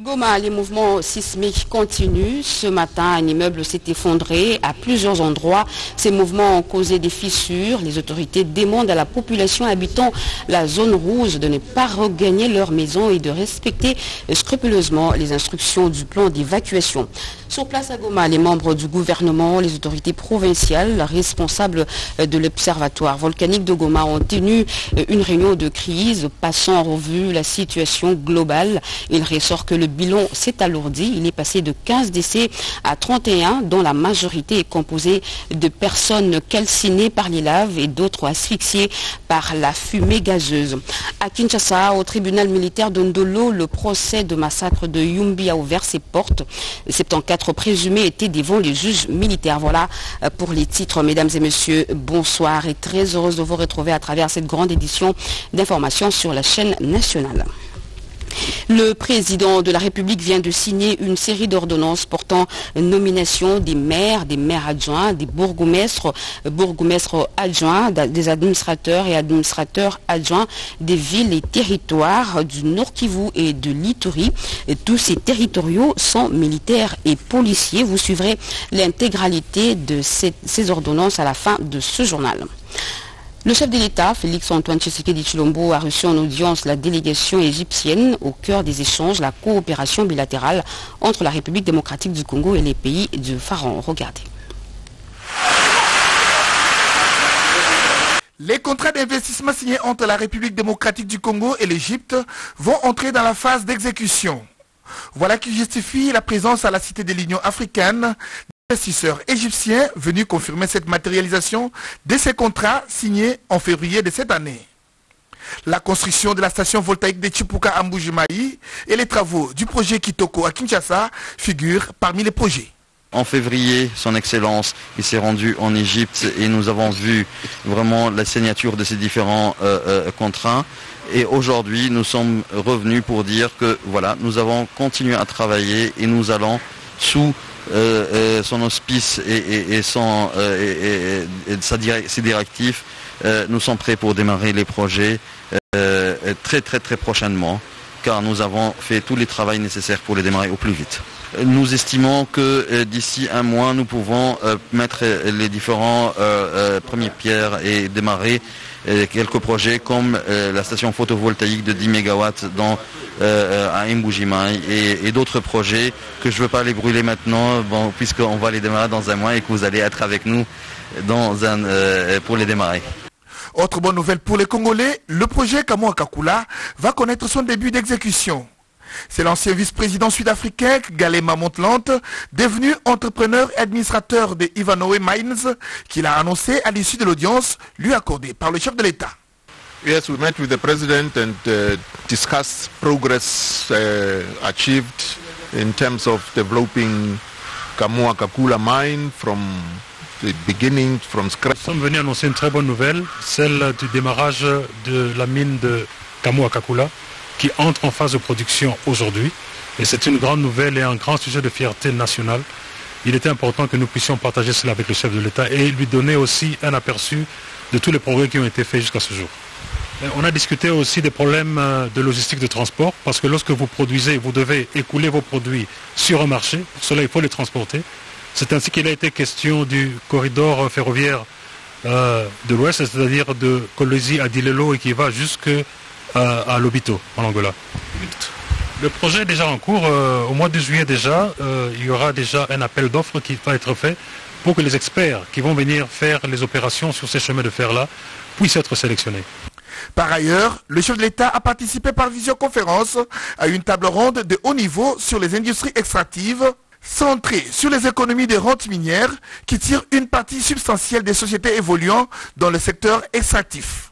Goma, les mouvements sismiques continuent. Ce matin, un immeuble s'est effondré à plusieurs endroits. Ces mouvements ont causé des fissures. Les autorités demandent à la population habitant la zone rouge de ne pas regagner leur maison et de respecter scrupuleusement les instructions du plan d'évacuation. Sur place à Goma, les membres du gouvernement, les autorités provinciales, responsables de l'observatoire volcanique de Goma ont tenu une réunion de crise, passant en revue la situation globale. Il ressort que le bilan s'est alourdi. Il est passé de 15 décès à 31, dont la majorité est composée de personnes calcinées par les laves et d'autres asphyxiées par la fumée gazeuse. À Kinshasa, au tribunal militaire de Ndolo, le procès de massacre de Yumbi a ouvert ses portes. 74 présumés étaient devant les juges militaires. Voilà pour les titres, mesdames et messieurs. Bonsoir et très heureuse de vous retrouver à travers cette grande édition d'informations sur la chaîne nationale. Le président de la République vient de signer une série d'ordonnances portant nomination des maires adjoints, des bourgmestres, bourgmestres adjoints, des administrateurs et administrateurs adjoints des villes et territoires du Nord-Kivu et de l'Ituri. Tous ces territoriaux sont militaires et policiers. Vous suivrez l'intégralité de ces ordonnances à la fin de ce journal. Le chef de l'État, Félix-Antoine Tshisekedi Tshilombo, a reçu en audience la délégation égyptienne au cœur des échanges, la coopération bilatérale entre la République démocratique du Congo et les pays du Pharaon. Regardez. Les contrats d'investissement signés entre la République démocratique du Congo et l'Égypte vont entrer dans la phase d'exécution. Voilà qui justifie la présence à la Cité de l'Union africaine investisseurs égyptiens venus confirmer cette matérialisation de ces contrats signés en février de cette année. La construction de la station voltaïque de Chipuka à Mbuji-Mayi et les travaux du projet Kitoko à Kinshasa figurent parmi les projets. En février, son Excellence, il s'est rendu en Égypte et nous avons vu vraiment la signature de ces différents contrats. Et aujourd'hui, nous sommes revenus pour dire que voilà, nous avons continué à travailler et nous allons sous son hospice et ses directives, nous sommes prêts pour démarrer les projets très prochainement, car nous avons fait tous les travaux nécessaires pour les démarrer au plus vite. Nous estimons que d'ici un mois, nous pouvons mettre les différents premières pierres et démarrer quelques projets comme la station photovoltaïque de 10 MW à Mbuji-Mayi et d'autres projets que je ne veux pas les brûler maintenant, bon, puisqu'on va les démarrer dans un mois et que vous allez être avec nous dans pour les démarrer. Autre bonne nouvelle pour les Congolais, le projet Kamoa-Kakula va connaître son début d'exécution. C'est l'ancien vice-président sud-africain Kgalema Motlanthe, devenu entrepreneur et administrateur de Ivanhoe Mines, qu'il a annoncé à l'issue de l'audience lui accordée par le chef de l'État. Yes, we met with the president and discussed progress achieved in terms of developing Kamoa-Kakula mine from the beginning, from scratch. Nous sommes venus annoncer une très bonne nouvelle, celle du démarrage de la mine de Kamoa-Kakula, qui entre en phase de production aujourd'hui. Et c'est une grande nouvelle et un grand sujet de fierté nationale. Il était important que nous puissions partager cela avec le chef de l'État et lui donner aussi un aperçu de tous les progrès qui ont été faits jusqu'à ce jour. Et on a discuté aussi des problèmes de logistique de transport, parce que lorsque vous produisez, vous devez écouler vos produits sur un marché. Pour cela, il faut les transporter. C'est ainsi qu'il a été question du corridor ferroviaire de l'Ouest, c'est-à-dire de Kolwezi à Dilolo et qui va jusque à Lobito, en Angola. Le projet est déjà en cours. Au mois de juillet déjà, il y aura déjà un appel d'offres qui va être fait pour que les experts qui vont venir faire les opérations sur ces chemins de fer-là puissent être sélectionnés. Par ailleurs, le chef de l'État a participé par visioconférence à une table ronde de haut niveau sur les industries extractives, centrée sur les économies des rentes minières qui tirent une partie substantielle des sociétés évoluant dans le secteur extractif.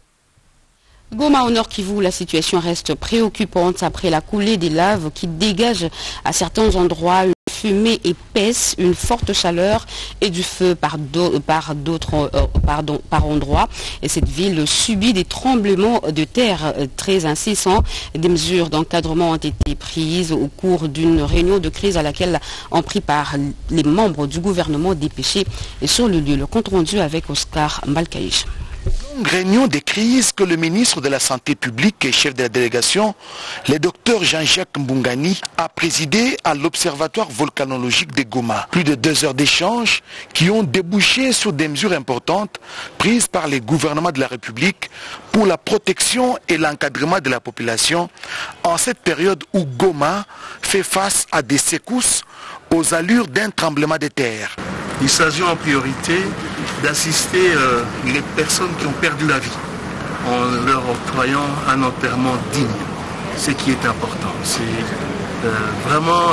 Goma au Nord-Kivu, la situation reste préoccupante après la coulée des laves qui dégage à certains endroits une fumée épaisse, une forte chaleur et du feu par endroits. Et cette ville subit des tremblements de terre très incessants. Des mesures d'encadrement ont été prises au cours d'une réunion de crise à laquelle ont pris part les membres du gouvernement dépêchés sur le lieu. Le compte rendu avec Oscar Malkaïch. longue réunion de crise que le ministre de la Santé publique et chef de la délégation, le docteur Jean-Jacques Mbungani, a présidé à l'Observatoire volcanologique de Goma. Plus de 2 heures d'échanges qui ont débouché sur des mesures importantes prises par les gouvernements de la République pour la protection et l'encadrement de la population en cette période où Goma fait face à des secousses aux allures d'un tremblement de terre. Il s'agit en priorité d'assister les personnes qui ont perdu la vie en leur octroyant un enterrement digne, ce qui est important. C'est vraiment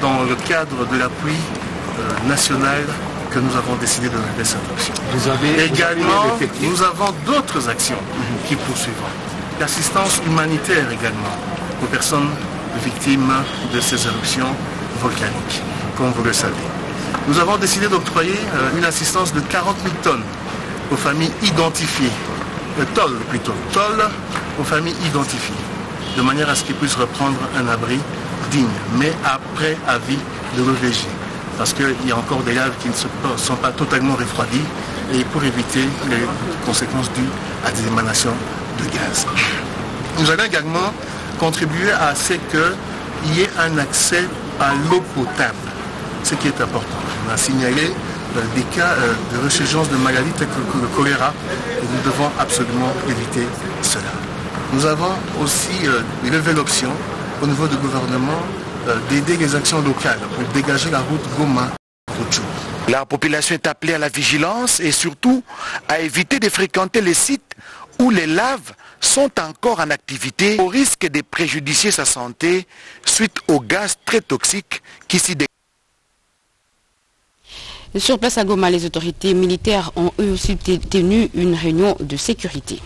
dans le cadre de l'appui national que nous avons décidé de donner cette action. Également, nous avons d'autres actions qui poursuivent. L'assistance humanitaire également aux personnes victimes de ces éruptions volcaniques, comme vous le savez. Nous avons décidé d'octroyer une assistance de 40 000 tonnes aux familles identifiées, tolles aux familles identifiées, de manière à ce qu'ils puissent reprendre un abri digne, mais après avis de l'OVG, parce qu'il y a encore des laves qui ne sont pas totalement refroidies, et pour éviter les conséquences dues à des émanations de gaz. Nous allons également contribuer à ce qu'il y ait un accès à l'eau potable, ce qui est important. On a signalé des cas de résurgence de maladies telles que le choléra et nous devons absolument éviter cela. Nous avons aussi levé l'option au niveau du gouvernement d'aider les actions locales pour dégager la route Goma-Koutchou. La population est appelée à la vigilance et surtout à éviter de fréquenter les sites où les laves sont encore en activité au risque de préjudicier sa santé suite aux gaz très toxiques qui s'y dégagent. Sur place à Goma, les autorités militaires ont eux aussi tenu une réunion de sécurité.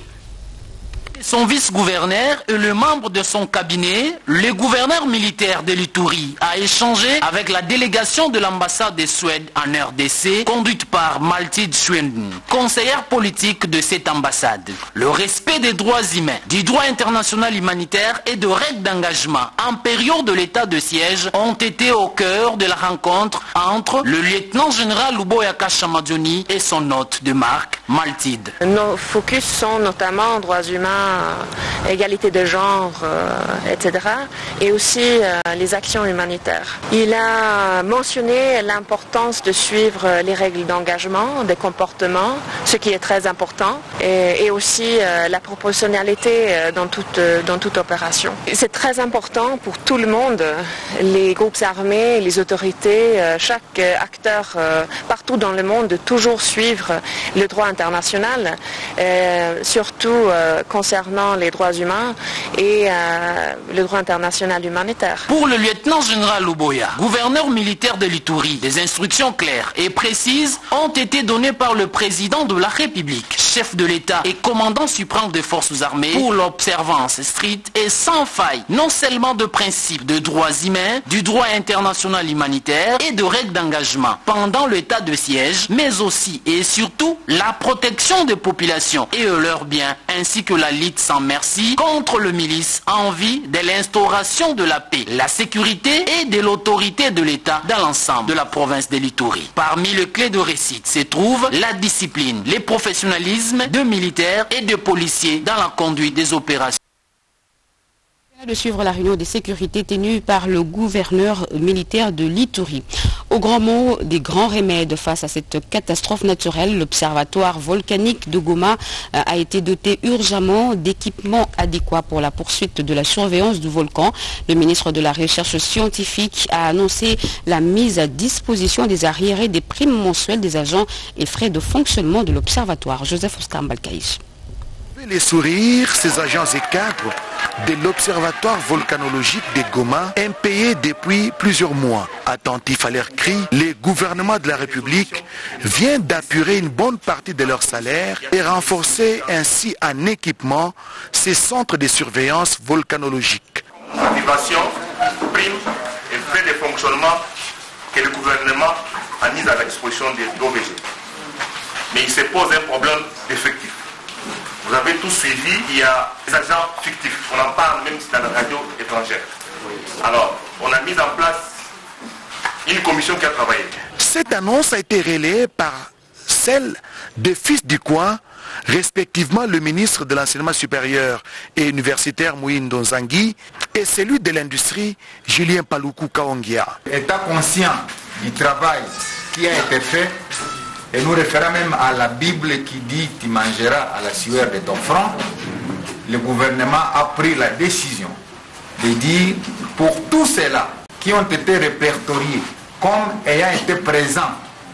Son vice-gouverneur et le membre de son cabinet, le gouverneur militaire de l'Ituri, a échangé avec la délégation de l'ambassade de Suède en RDC, conduite par Maltide Swindon, conseillère politique de cette ambassade. Le respect des droits humains, du droit international humanitaire et de règles d'engagement en période de l'état de siège ont été au cœur de la rencontre entre le lieutenant-général Luboyaka Chamadjoni et son hôte de marque, Maltide. Nos focus sont notamment aux droits humains, égalité de genre, etc. et aussi les actions humanitaires. Il a mentionné l'importance de suivre les règles d'engagement, des comportements, ce qui est très important, et aussi la proportionnalité dans toute opération. C'est très important pour tout le monde, les groupes armés, les autorités, chaque acteur partout dans le monde, de toujours suivre le droit international, surtout concernant les droits humains et le droit international humanitaire. Pour le lieutenant-général Ouboya, gouverneur militaire de l'Ituri, des instructions claires et précises ont été données par le président de la République, chef de l'État et commandant suprême des forces armées pour l'observance stricte et sans faille, non seulement de principes de droits humains, du droit international humanitaire et de règles d'engagement pendant l'état de siège, mais aussi et surtout la protection des populations et de leurs biens, ainsi que la lutte sans merci contre le milice en vue de l'instauration de la paix, la sécurité et de l'autorité de l'État dans l'ensemble de la province de l'Ituri. Parmi les clés de réussite se trouve la discipline, le professionnalisme de militaires et de policiers dans la conduite des opérations. De suivre la réunion des sécurités tenue par le gouverneur militaire de l'Ituri. Au grand mot, des grands remèdes face à cette catastrophe naturelle, l'observatoire volcanique de Goma a été doté urgemment d'équipements adéquats pour la poursuite de la surveillance du volcan. Le ministre de la Recherche scientifique a annoncé la mise à disposition des arriérés des primes mensuelles des agents et frais de fonctionnement de l'observatoire. Joseph Oscar Balkais. Les sourires, ces agents et cadres de l'Observatoire volcanologique de Goma, impayés depuis plusieurs mois. Attentifs à leurs cris, le gouvernement de la République vient d'apurer une bonne partie de leur salaire et renforcer ainsi en équipement ces centres de surveillance volcanologique. Motivation, prime et fait de fonctionnement que le gouvernement a mis à la disposition des OVG. Mais il se pose un problème d'effectif. Vous avez tous suivi, il y a des agents fictifs. On en parle même dans la radio étrangère. Alors, on a mis en place une commission qui a travaillé. Cette annonce a été relayée par celle des fils du coin, respectivement le ministre de l'enseignement supérieur et universitaire Mouin Donzangui et celui de l'industrie Julien Paluku Kahongya. Étant conscient du travail qui a été fait, et nous référons même à la Bible qui dit « Tu mangeras à la sueur de ton front », le gouvernement a pris la décision de dire pour tous ceux-là qui ont été répertoriés comme ayant été présents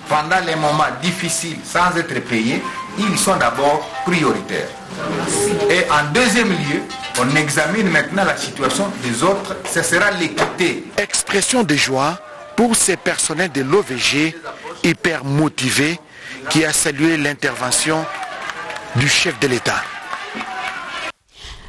pendant les moments difficiles sans être payés, ils sont d'abord prioritaires. Et en deuxième lieu, on examine maintenant la situation des autres, ce sera l'équité. Expression de joie pour ces personnels de l'OVG hyper motivés qui a salué l'intervention du chef de l'État.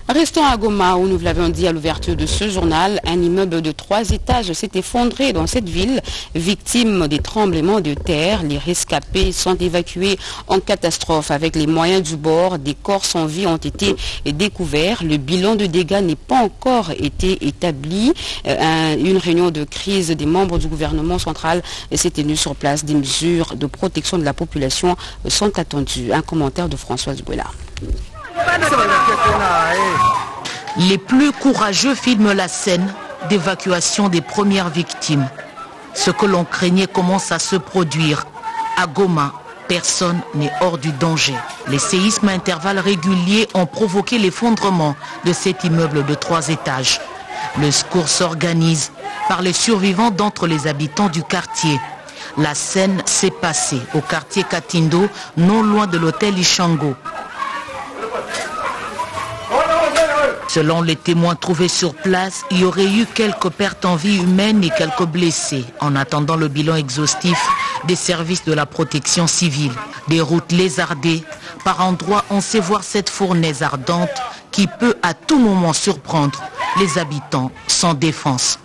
Restons à Goma où nous l'avions dit à l'ouverture de ce journal, un immeuble de 3 étages s'est effondré dans cette ville, victime des tremblements de terre. Les rescapés sont évacués en catastrophe avec les moyens du bord. Des corps sans vie ont été découverts. Le bilan de dégâts n'est pas encore été établi. Une réunion de crise des membres du gouvernement central s'est tenue sur place. Des mesures de protection de la population sont attendues. Un commentaire de Françoise Boyela. Les plus courageux filment la scène d'évacuation des premières victimes. Ce que l'on craignait commence à se produire. À Goma, personne n'est hors du danger. Les séismes à intervalles réguliers ont provoqué l'effondrement de cet immeuble de 3 étages. Le secours s'organise par les survivants d'entre les habitants du quartier. La scène s'est passée au quartier Katindo, non loin de l'hôtel Ishango. Selon les témoins trouvés sur place, il y aurait eu quelques pertes en vie humaine et quelques blessés, en attendant le bilan exhaustif des services de la protection civile. Des routes lézardées, par endroits on sait voir cette fournaise ardente qui peut à tout moment surprendre les habitants sans défense.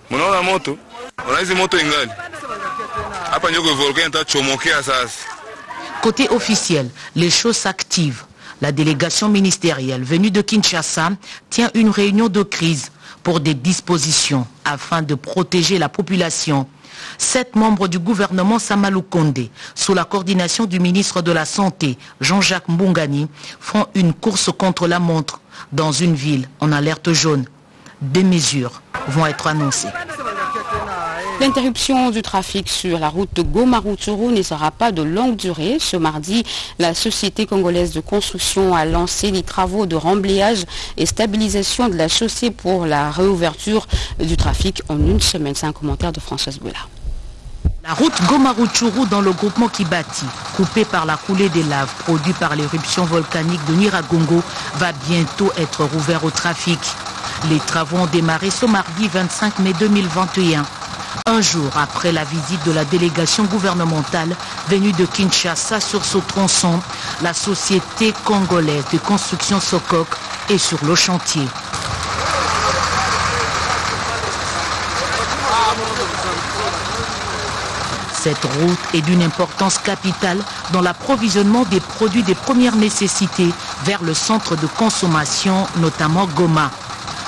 Côté officiel, les choses s'activent. La délégation ministérielle venue de Kinshasa tient une réunion de crise pour des dispositions afin de protéger la population. 7 membres du gouvernement Sama Lukonde, sous la coordination du ministre de la Santé, Jean-Jacques Mbungani, font une course contre la montre dans une ville en alerte jaune. Des mesures vont être annoncées. L'interruption du trafic sur la route de Goma-Rutshuru ne sera pas de longue durée. Ce mardi, la société congolaise de construction a lancé les travaux de remblayage et stabilisation de la chaussée pour la réouverture du trafic en une semaine. C'est un commentaire de Françoise Boyela. La route Goma-Rutshuru dans le groupement Kibati, coupée par la coulée des laves produite par l'éruption volcanique de Nyiragongo, va bientôt être rouverte au trafic. Les travaux ont démarré ce mardi 25 mai 2021. Un jour après la visite de la délégation gouvernementale venue de Kinshasa sur ce tronçon, la société congolaise de construction Sococ est sur le chantier. Cette route est d'une importance capitale dans l'approvisionnement des produits des premières nécessités vers le centre de consommation, notamment Goma.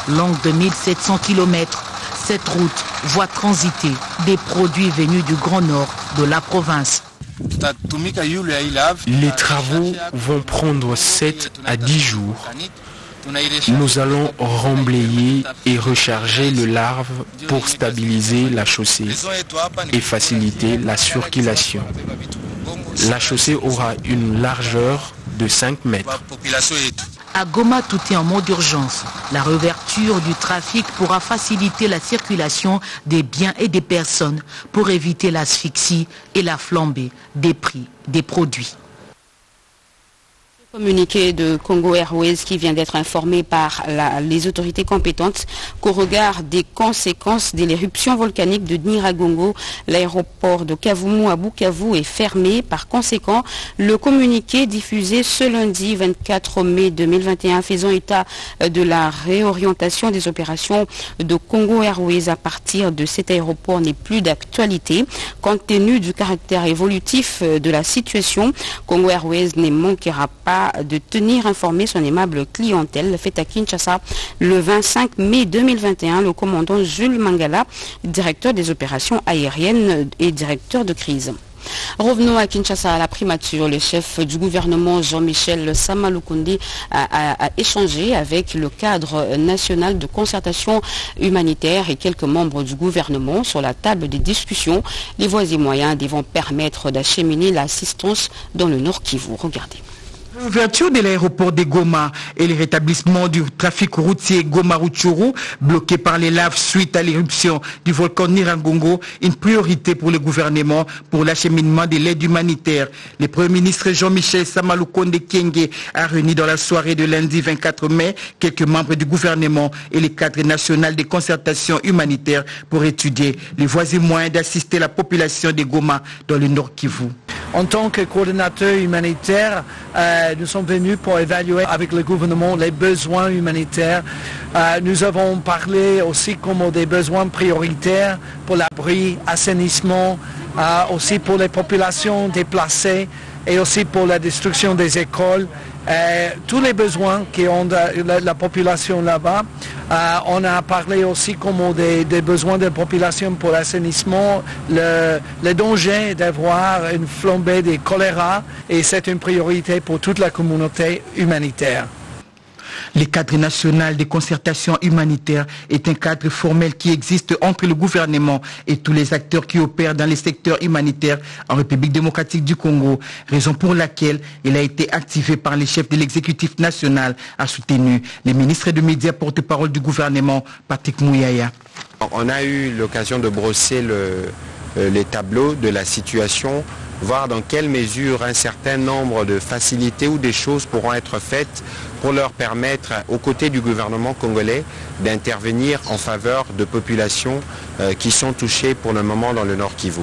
Longue de 1700 km, cette route voit transiter des produits venus du Grand Nord de la province. Les travaux vont prendre 7 à 10 jours. Nous allons remblayer et recharger le larve pour stabiliser la chaussée et faciliter la circulation. La chaussée aura une largeur de 5 mètres. À Goma, tout est en mode d'urgence. La réouverture du trafic pourra faciliter la circulation des biens et des personnes pour éviter l'asphyxie et la flambée des prix des produits. Communiqué de Congo Airways qui vient d'être informé par les autorités compétentes qu'au regard des conséquences de l'éruption volcanique de Nyiragongo, l'aéroport de Kavumu à Bukavu est fermé. Par conséquent, le communiqué diffusé ce lundi 24 mai 2021 faisant état de la réorientation des opérations de Congo Airways à partir de cet aéroport n'est plus d'actualité. Compte tenu du caractère évolutif de la situation, Congo Airways ne manquera pas de tenir informé son aimable clientèle. Fait à Kinshasa le 25 mai 2021, le commandant Jules Mangala, directeur des opérations aériennes et directeur de crise. Revenons à Kinshasa, à la primature. Le chef du gouvernement Jean-Michel Sama Lukonde a échangé avec le cadre national de concertation humanitaire et quelques membres du gouvernement sur la table des discussions. Les voies et moyens devant permettre d'acheminer l'assistance dans le Nord-Kivu. Regardez. L'ouverture de l'aéroport de Goma et le rétablissement du trafic routier Goma-Rutshuru, bloqué par les laves suite à l'éruption du volcan Nyiragongo, une priorité pour le gouvernement pour l'acheminement de l'aide humanitaire. Le Premier ministre Jean-Michel Sama Lukonde Kyenge a réuni dans la soirée de lundi 24 mai quelques membres du gouvernement et les cadres nationaux de concertation humanitaire pour étudier les voies et moyens d'assister la population de Goma dans le Nord-Kivu. En tant que coordinateur humanitaire, nous sommes venus pour évaluer avec le gouvernement les besoins humanitaires. Nous avons parlé aussi comme des besoins prioritaires pour l'abri, assainissement, aussi pour les populations déplacées et aussi pour la destruction des écoles. Tous les besoins qu'ont la population là-bas. On a parlé aussi comme des besoins de la population pour l'assainissement, le danger d'avoir une flambée des choléra, et c'est une priorité pour toute la communauté humanitaire. Le cadre national de concertation humanitaire est un cadre formel qui existe entre le gouvernement et tous les acteurs qui opèrent dans les secteurs humanitaires en République démocratique du Congo, raison pour laquelle il a été activé par les chefs de l'exécutif national, a soutenu le ministre de Médias porte-parole du gouvernement, Patrick Mouyaya. On a eu l'occasion de brosser les tableaux de la situation, voir dans quelle mesure un certain nombre de facilités ou des choses pourront être faites pour leur permettre, aux côtés du gouvernement congolais, d'intervenir en faveur de populations qui sont touchées pour le moment dans le Nord-Kivu.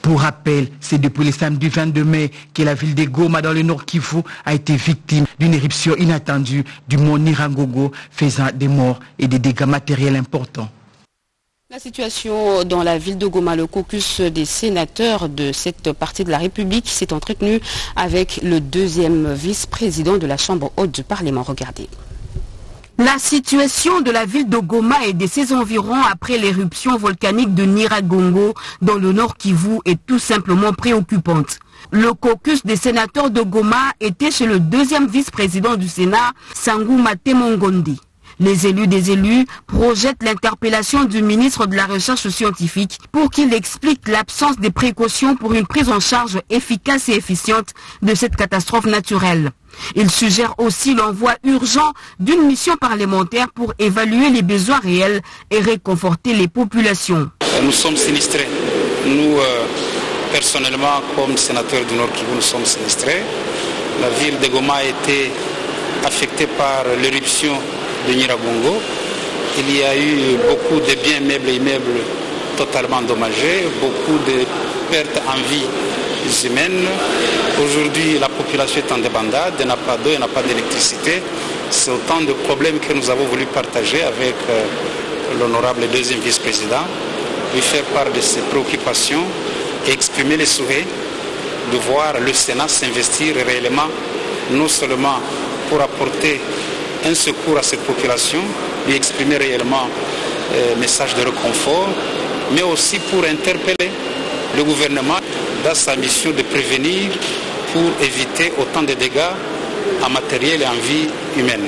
Pour rappel, c'est depuis le samedi 22 mai que la ville de Goma dans le Nord-Kivu a été victime d'une éruption inattendue du mont Nyiragongo, faisant des morts et des dégâts matériels importants. La situation dans la ville de Goma, le caucus des sénateurs de cette partie de la République s'est entretenu avec le deuxième vice-président de la Chambre haute du Parlement. Regardez. La situation de la ville de Goma et de ses environs après l'éruption volcanique de Nyiragongo dans le Nord-Kivu est tout simplement préoccupante. Le caucus des sénateurs de Goma était chez le deuxième vice-président du Sénat, Sangu Mateme Ngondi. Les élus des élus projettent l'interpellation du ministre de la Recherche scientifique pour qu'il explique l'absence des précautions pour une prise en charge efficace et efficiente de cette catastrophe naturelle. Il suggère aussi l'envoi urgent d'une mission parlementaire pour évaluer les besoins réels et réconforter les populations. Nous sommes sinistrés. Nous, personnellement, comme sénateurs du Nord-Kivu, nous sommes sinistrés. La ville de Goma a été affectée par l'éruption de Nyiragongo. Il y a eu beaucoup de biens meubles et immeubles totalement endommagés, beaucoup de pertes en vie humaine. Aujourd'hui, la population est en débandade, elle n'a pas d'eau, elle n'a pas d'électricité. C'est autant de problèmes que nous avons voulu partager avec l'honorable deuxième vice-président, lui faire part de ses préoccupations et exprimer les souhaits de voir le Sénat s'investir réellement, non seulement pour apporter un secours à cette population, lui exprimer réellement un message de réconfort, mais aussi pour interpeller le gouvernement dans sa mission de prévenir pour éviter autant de dégâts en matériel et en vie humaine.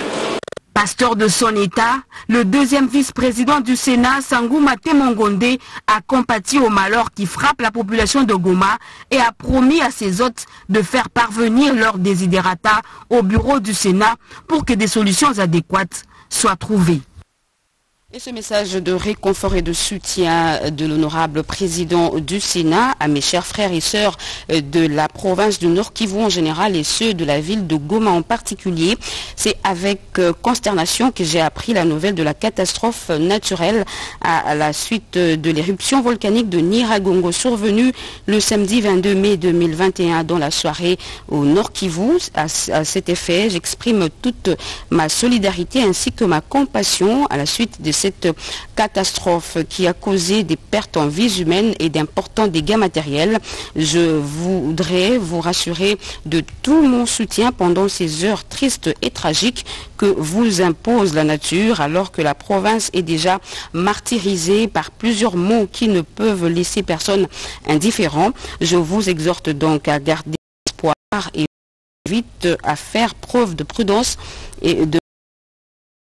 Pasteur de son État, le deuxième vice-président du Sénat, Sangu Mateme Ngondi, a compati au malheur qui frappe la population de Goma et a promis à ses hôtes de faire parvenir leurs desiderata au bureau du Sénat pour que des solutions adéquates soient trouvées. Et ce message de réconfort et de soutien de l'honorable président du Sénat à mes chers frères et sœurs de la province du Nord-Kivu en général et ceux de la ville de Goma en particulier. C'est avec consternation que j'ai appris la nouvelle de la catastrophe naturelle à la suite de l'éruption volcanique de Nyiragongo survenue le samedi 22 mai 2021 dans la soirée au Nord-Kivu. À cet effet, j'exprime toute ma solidarité ainsi que ma compassion à la suite de cette catastrophe qui a causé des pertes en vies humaines et d'importants dégâts matériels. Je voudrais vous rassurer de tout mon soutien pendant ces heures tristes et tragiques que vous impose la nature, alors que la province est déjà martyrisée par plusieurs maux qui ne peuvent laisser personne indifférent. Je vous exhorte donc à garder espoir et vite à faire preuve de prudence et de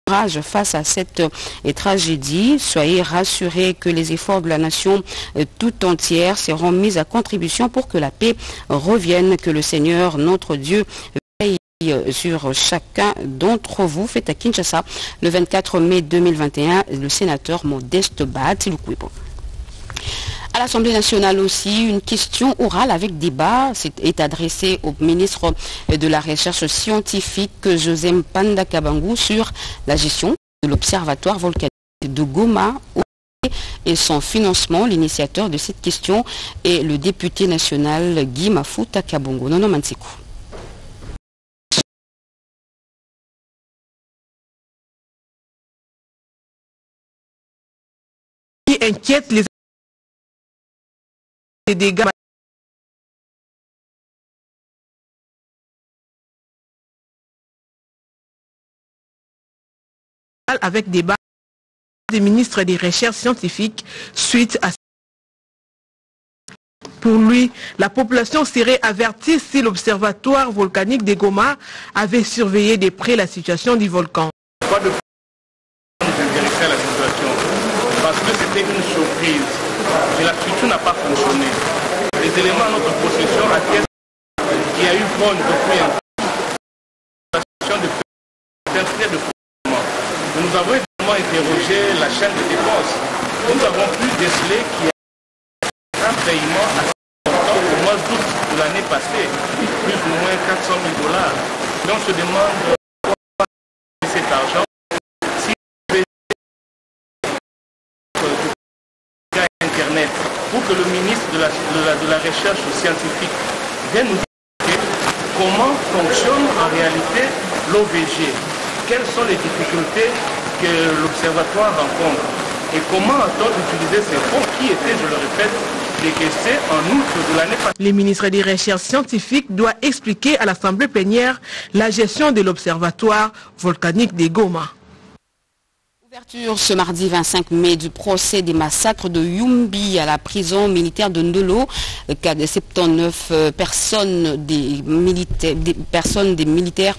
courage face à cette tragédie. Soyez rassurés que les efforts de la nation tout entière seront mis à contribution pour que la paix revienne, que le Seigneur notre Dieu sur chacun d'entre vous. Fête à Kinshasa le 24 mai 2021, le sénateur Modeste Batilukwipo. À l'Assemblée nationale aussi, une question orale avec débat est adressée au ministre de la Recherche scientifique Joseph Panda Kabangu sur la gestion de l'observatoire volcanique de Goma et son financement. L'initiateur de cette question est le député national Guy Mafuta Kabongo. Nono Mansikou. Inquiète les dégâts avec débat des ministres des recherches scientifiques suite à. Pour lui, la population serait avertie si l'observatoire volcanique de Goma avait surveillé de près la situation du volcan. Pas de s'intéresser à la situation parce que c'était une surprise. Et la structure n'a pas fonctionné. Les éléments à notre possession attestent qu'il y a eu fraude depuis un temps. De fonctionnement. Nous avons également interrogé la chaîne de dépenses. Nous avons pu déceler qu'il y a un paiement assez important au mois d'août de l'année passée, plus ou moins 400 000 $. Et on se demande pourquoi cet argent. Pour que le ministre de la Recherche scientifique vienne nous expliquer comment fonctionne en réalité l'OVG, quelles sont les difficultés que l'observatoire rencontre et comment a-t-on utilisé ces fonds qui étaient, je le répète, décaissés en août de l'année passée. Le ministre des Recherches scientifiques doit expliquer à l'Assemblée plénière la gestion de l'observatoire volcanique de Goma. Ouverture ce mardi 25 mai du procès des massacres de Yumbi à la prison militaire de Ndolo. 79 personnes des militaires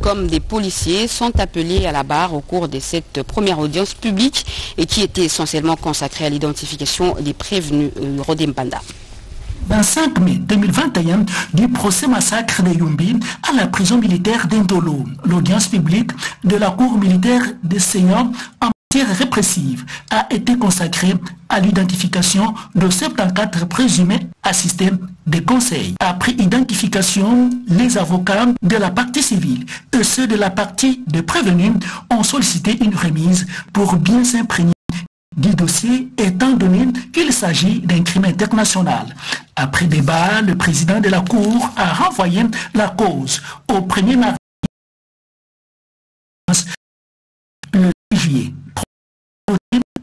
comme des policiers sont appelées à la barre au cours de cette première audience publique et qui était essentiellement consacrée à l'identification des prévenus Rodem Panda. 25 mai 2021 du procès massacre de Yumbi à la prison militaire d'Indolo. L'audience publique de la cour militaire des seniors en matière répressive a été consacrée à l'identification de 74 présumés assistés des conseils. Après identification, les avocats de la partie civile et ceux de la partie des prévenus ont sollicité une remise pour bien s'imprégner du dossier étant donné qu'il s'agit d'un crime international. Après débat, le président de la Cour a renvoyé la cause au premier mardi le 8 juillet,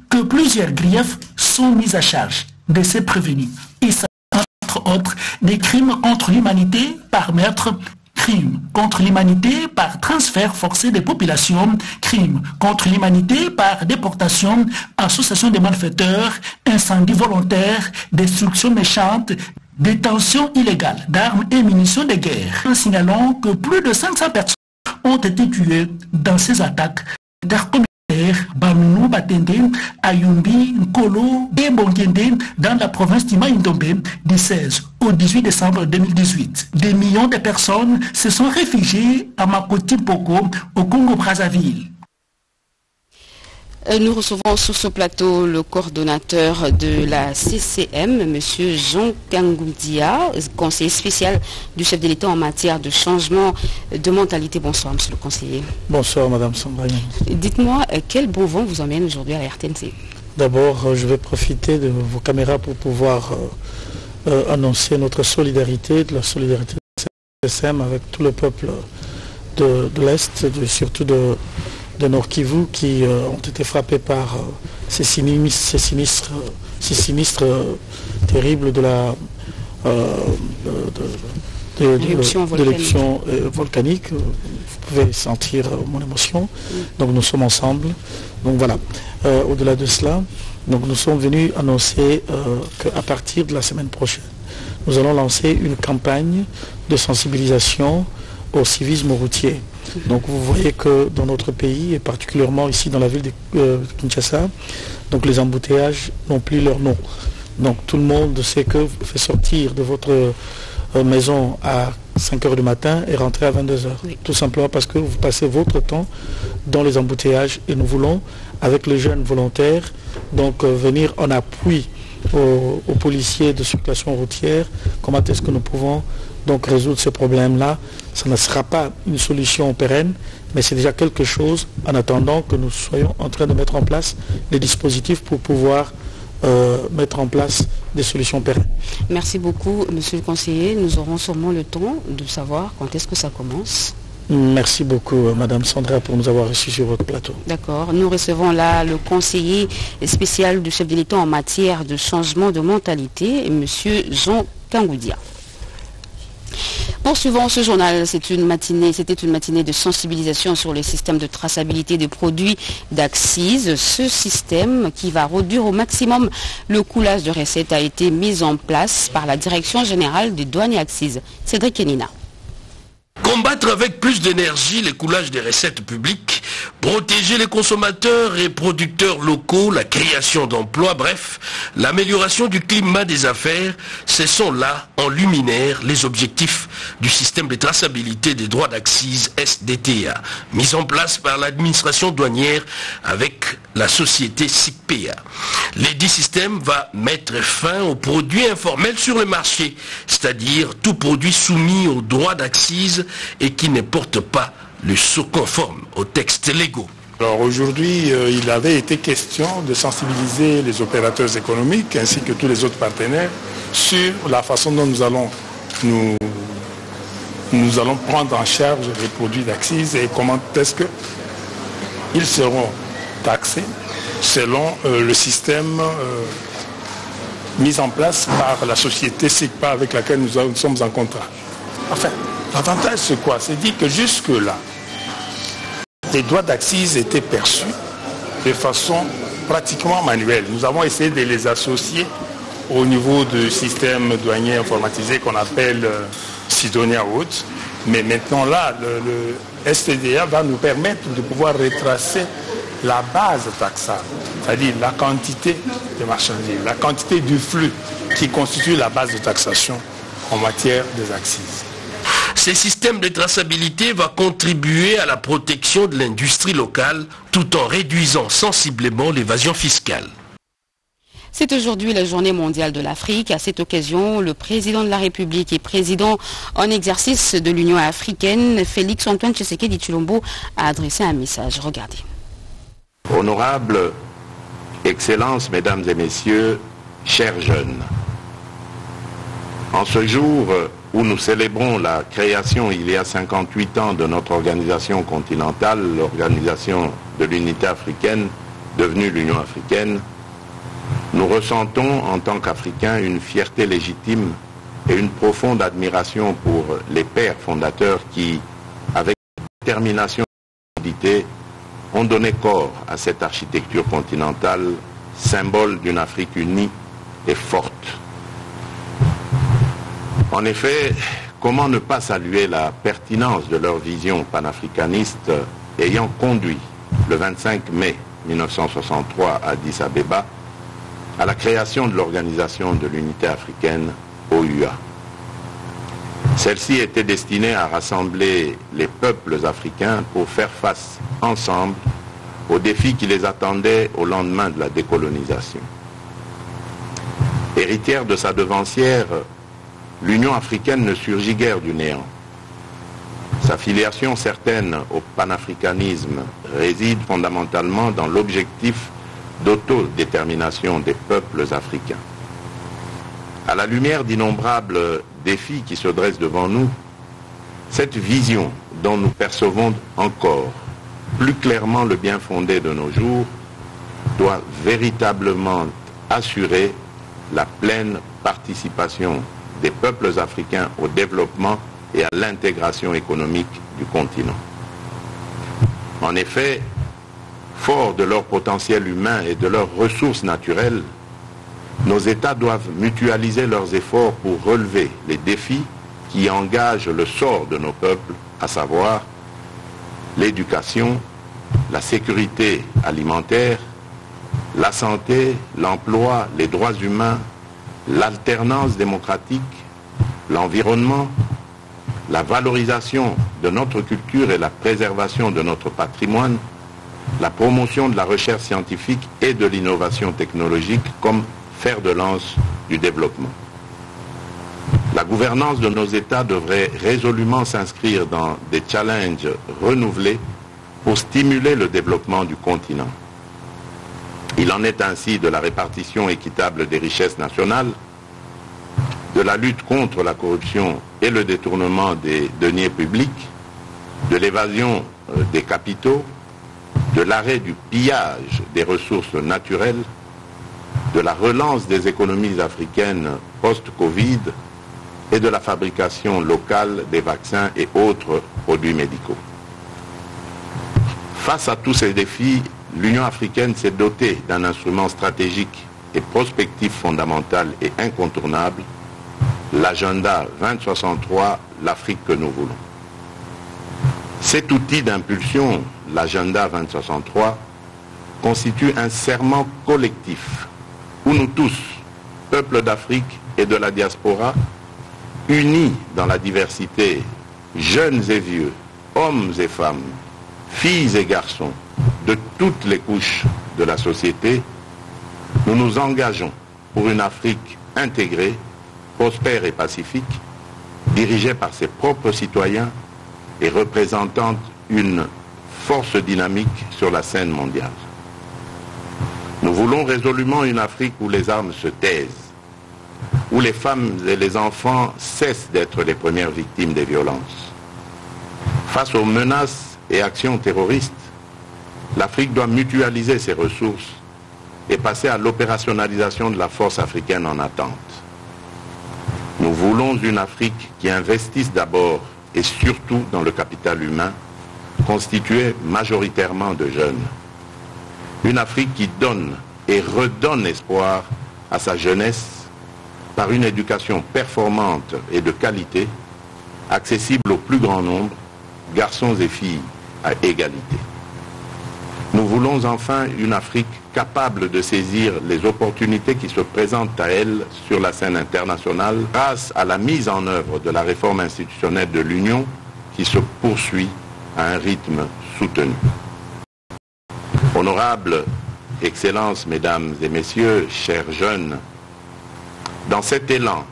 que plusieurs griefs sont mis à charge de ces prévenus. Il s'agit entre autres des crimes contre l'humanité par meurtre, crimes contre l'humanité par transfert forcé des populations, crimes contre l'humanité par déportation, association de malfaiteurs, incendie volontaire, destruction méchante, détention illégale d'armes et munitions de guerre. En signalant que plus de 500 personnes ont été tuées dans ces attaques intercommunautaires Bamounou, Batende, Ayumbi, Nkolo et Bongende dans la province d'Imaïndombe du 16 au 18 décembre 2018. Des millions de personnes se sont réfugiées à Makoti-Poko, au Congo-Brazzaville. Nous recevons sur ce plateau le coordonnateur de la CCM, M. Jean Kangoudia, conseiller spécial du chef de l'État en matière de changement de mentalité. Bonsoir, monsieur le conseiller. Bonsoir, madame Sambrani. Dites-moi, quel bon vent vous emmène aujourd'hui à la RTNC? D'abord, je vais profiter de vos caméras pour pouvoir annoncer notre solidarité, de la solidarité de la CCM avec tout le peuple de l'Est, surtout de de Nord-Kivu qui ont été frappés par ces sinistres terribles de la l'éruption volcanique. Vous pouvez sentir mon émotion. Donc nous sommes ensemble. Donc voilà. Au-delà de cela, donc nous sommes venus annoncer qu'à partir de la semaine prochaine, nous allons lancer une campagne de sensibilisation au civisme routier. Donc vous voyez que dans notre pays, et particulièrement ici dans la ville de Kinshasa, donc les embouteillages n'ont plus leur nom. Donc tout le monde sait que vous pouvez sortir de votre maison à 5 h du matin et rentrer à 22 h. Oui. Tout simplement parce que vous passez votre temps dans les embouteillages et nous voulons, avec les jeunes volontaires, donc venir en appui aux policiers de circulation routière. Comment est-ce que nous pouvons donc résoudre ce problème-là? Ça ne sera pas une solution pérenne, mais c'est déjà quelque chose en attendant que nous soyons en train de mettre en place des dispositifs pour pouvoir mettre en place des solutions pérennes. Merci beaucoup, monsieur le conseiller. Nous aurons sûrement le temps de savoir quand est-ce que ça commence. Merci beaucoup, madame Sandra, pour nous avoir reçus sur votre plateau. D'accord. Nous recevons là le conseiller spécial du chef de l'État en matière de changement de mentalité, monsieur Jean Kangoudia. Poursuivons ce journal, c'était une matinée de sensibilisation sur le système de traçabilité des produits d'accises. Ce système qui va réduire au maximum le coulage de recettes a été mis en place par la Direction Générale des Douanes et Accises. Cédric Enina. Combattre avec plus d'énergie les coulages des recettes publiques, protéger les consommateurs et producteurs locaux, la création d'emplois, bref, l'amélioration du climat des affaires, ce sont là, en luminaire, les objectifs du système de traçabilité des droits d'accises SDTA, mis en place par l'administration douanière avec la société SICPA. L'édit système va mettre fin aux produits informels sur le marché, c'est-à-dire tout produit soumis aux droits d'accises et qui ne porte pas le sceau conforme aux textes légaux. Alors aujourd'hui, il avait été question de sensibiliser les opérateurs économiques ainsi que tous les autres partenaires sur la façon dont nous allons prendre en charge les produits d'accises et comment est-ce qu'ils seront taxés selon le système mis en place par la société SICPA avec laquelle nous sommes en contrat. Enfin, l'avantage c'est quoi? C'est dit que jusque-là, les droits d'accises étaient perçus de façon pratiquement manuelle. Nous avons essayé de les associer au niveau du système douanier informatisé qu'on appelle Sidonia Haute. Mais maintenant là, le STDA va nous permettre de pouvoir retracer la base taxable, c'est-à-dire la quantité de marchandises, la quantité du flux qui constitue la base de taxation en matière des accises. Ce système de traçabilité va contribuer à la protection de l'industrie locale tout en réduisant sensiblement l'évasion fiscale. C'est aujourd'hui la journée mondiale de l'Afrique. À cette occasion, le président de la République et président en exercice de l'Union africaine, Félix-Antoine Tshisekedi Tshilombo, a adressé un message. Regardez. Honorables, Excellences, Mesdames et Messieurs, chers jeunes, en ce jour où nous célébrons la création il y a 58 ans de notre organisation continentale, l'organisation de l'unité africaine, devenue l'Union africaine, nous ressentons en tant qu'Africains une fierté légitime et une profonde admiration pour les pères fondateurs qui, avec détermination et solidité, ont donné corps à cette architecture continentale, symbole d'une Afrique unie et forte. En effet, comment ne pas saluer la pertinence de leur vision panafricaniste ayant conduit le 25 mai 1963 à Addis Abeba à la création de l'Organisation de l'Unité africaine, OUA. Celle-ci était destinée à rassembler les peuples africains pour faire face ensemble aux défis qui les attendaient au lendemain de la décolonisation. Héritière de sa devancière, l'Union africaine ne surgit guère du néant. Sa filiation certaine au panafricanisme réside fondamentalement dans l'objectif d'autodétermination des peuples africains. À la lumière d'innombrables défis qui se dressent devant nous, cette vision dont nous percevons encore plus clairement le bien fondé de nos jours, doit véritablement assurer la pleine participation des peuples africains au développement et à l'intégration économique du continent. En effet, forts de leur potentiel humain et de leurs ressources naturelles, nos États doivent mutualiser leurs efforts pour relever les défis qui engagent le sort de nos peuples, à savoir l'éducation, la sécurité alimentaire, la santé, l'emploi, les droits humains, l'alternance démocratique, l'environnement, la valorisation de notre culture et la préservation de notre patrimoine, la promotion de la recherche scientifique et de l'innovation technologique comme fer de lance du développement. La gouvernance de nos États devrait résolument s'inscrire dans des challenges renouvelés pour stimuler le développement du continent. Il en est ainsi de la répartition équitable des richesses nationales, de la lutte contre la corruption et le détournement des deniers publics, de l'évasion des capitaux, de l'arrêt du pillage des ressources naturelles, de la relance des économies africaines post-Covid et de la fabrication locale des vaccins et autres produits médicaux. Face à tous ces défis, l'Union africaine s'est dotée d'un instrument stratégique et prospectif fondamental et incontournable, l'agenda 2063, l'Afrique que nous voulons. Cet outil d'impulsion, l'agenda 2063, constitue un serment collectif où nous tous, peuples d'Afrique et de la diaspora, unis dans la diversité, jeunes et vieux, hommes et femmes, filles et garçons, de toutes les couches de la société, nous nous engageons pour une Afrique intégrée, prospère et pacifique, dirigée par ses propres citoyens et représentant une force dynamique sur la scène mondiale. Nous voulons résolument une Afrique où les armes se taisent, où les femmes et les enfants cessent d'être les premières victimes des violences. Face aux menaces et actions terroristes, l'Afrique doit mutualiser ses ressources et passer à l'opérationnalisation de la force africaine en attente. Nous voulons une Afrique qui investisse d'abord et surtout dans le capital humain, constitué majoritairement de jeunes. Une Afrique qui donne et redonne espoir à sa jeunesse par une éducation performante et de qualité, accessible au plus grand nombre, garçons et filles à égalité. Nous voulons enfin une Afrique capable de saisir les opportunités qui se présentent à elle sur la scène internationale grâce à la mise en œuvre de la réforme institutionnelle de l'Union qui se poursuit à un rythme soutenu. Honorables, Excellences, Mesdames et Messieurs, chers jeunes, dans cet élan,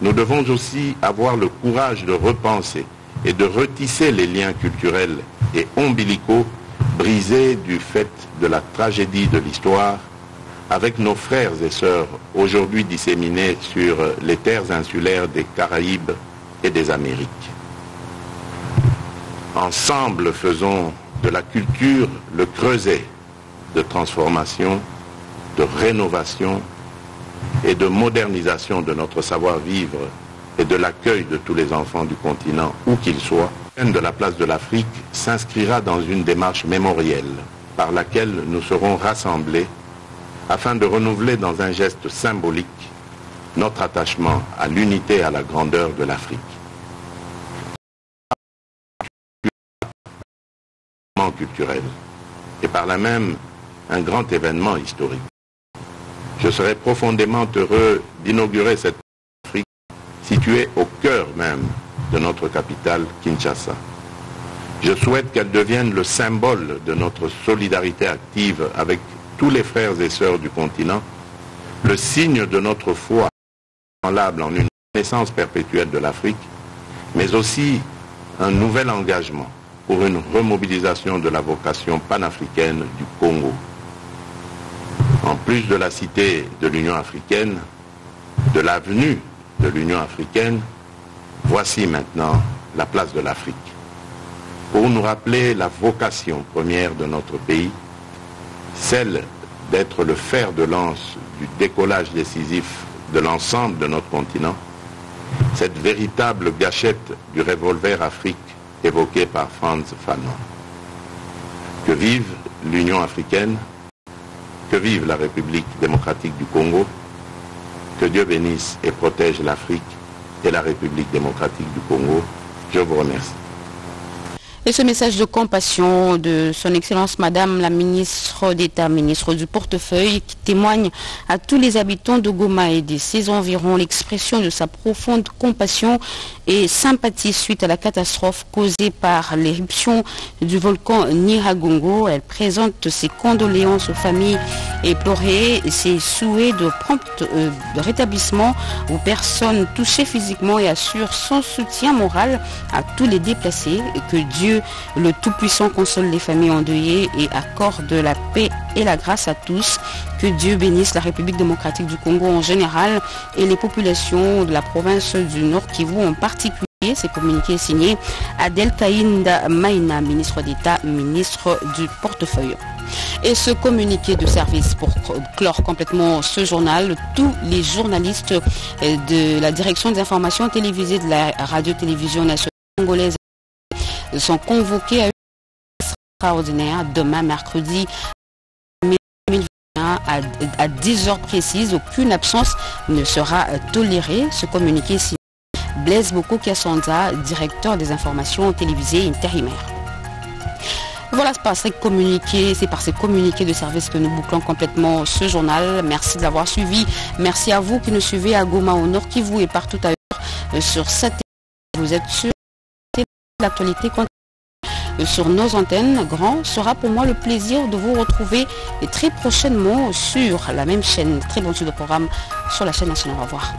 nous devons aussi avoir le courage de repenser et de retisser les liens culturels et ombilicaux brisés du fait de la tragédie de l'histoire avec nos frères et sœurs aujourd'hui disséminés sur les terres insulaires des Caraïbes et des Amériques. Ensemble, faisons de la culture le creuset de transformation, de rénovation et de modernisation de notre savoir-vivre et de l'accueil de tous les enfants du continent, où qu'ils soient. De la place de l'Afrique s'inscrira dans une démarche mémorielle par laquelle nous serons rassemblés afin de renouveler dans un geste symbolique notre attachement à l'unité et à la grandeur de l'Afrique. Culturel et par là même un grand événement historique. Je serais profondément heureux d'inaugurer cette Afrique située au cœur même de notre capitale, Kinshasa. Je souhaite qu'elle devienne le symbole de notre solidarité active avec tous les frères et sœurs du continent, le signe de notre foi inébranlable en une renaissance perpétuelle de l'Afrique, mais aussi un nouvel engagement pour une remobilisation de la vocation panafricaine du Congo. En plus de la cité de l'Union africaine, de l'avenue de l'Union africaine, voici maintenant la place de l'Afrique. pour nous rappeler la vocation première de notre pays, celle d'être le fer de lance du décollage décisif de l'ensemble de notre continent, cette véritable gâchette du revolver Afrique évoquée par Frantz Fanon. Que vive l'Union africaine, que vive la République démocratique du Congo, que Dieu bénisse et protège l'Afrique et la République démocratique du Congo. Je vous remercie. Et ce message de compassion de son Excellence Madame la Ministre d'État, Ministre du Portefeuille, qui témoigne à tous les habitants de Goma et de ses environs l'expression de sa profonde compassion et sympathie suite à la catastrophe causée par l'éruption du volcan Nyiragongo. Elle présente ses condoléances aux familles éplorées et ses souhaits de prompt rétablissement aux personnes touchées physiquement et assure son soutien moral à tous les déplacés. Que Dieu le Tout-Puissant console les familles endeuillées et accorde la paix et la grâce à tous. Que Dieu bénisse la République démocratique du Congo en général et les populations de la province du Nord-Kivu en particulier. C'est communiqué signé Adel Kaïnda Maïna, ministre d'État, ministre du Portefeuille. Et ce communiqué de service pour clore complètement ce journal, tous les journalistes de la direction des informations télévisées de la radio-télévision nationale congolaise sont convoqués à une séance extraordinaire demain mercredi 2021 à 10 heures précises. Aucune absence ne sera tolérée. Ce communiqué signé Blaise Boko Kiasanza, directeur des informations télévisées intérimaires. Voilà, c'est par ces communiqués de service que nous bouclons complètement ce journal. Merci de l'avoir suivi. Merci à vous qui nous suivez à Goma, au Nord-Kivu et partout ailleurs sur cette télé. Vous êtes sûr l'actualité continue sur nos antennes. Grand sera pour moi le plaisir de vous retrouver très prochainement sur la même chaîne. Très bonne suite de programme sur la chaîne nationale. Au revoir.